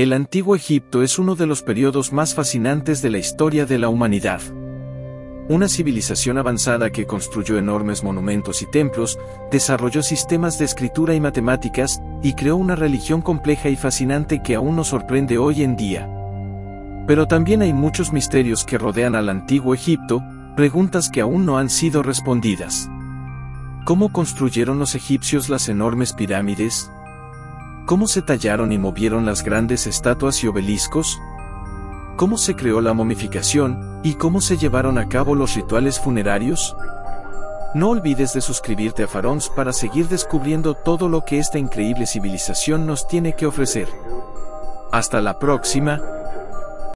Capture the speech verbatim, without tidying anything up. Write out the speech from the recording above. El Antiguo Egipto es uno de los periodos más fascinantes de la historia de la humanidad. Una civilización avanzada que construyó enormes monumentos y templos, desarrolló sistemas de escritura y matemáticas, y creó una religión compleja y fascinante que aún nos sorprende hoy en día. Pero también hay muchos misterios que rodean al Antiguo Egipto, preguntas que aún no han sido respondidas. ¿Cómo construyeron los egipcios las enormes pirámides? ¿Cómo se tallaron y movieron las grandes estatuas y obeliscos? ¿Cómo se creó la momificación, y cómo se llevaron a cabo los rituales funerarios? No olvides de suscribirte a FaRonz para seguir descubriendo todo lo que esta increíble civilización nos tiene que ofrecer. Hasta la próxima.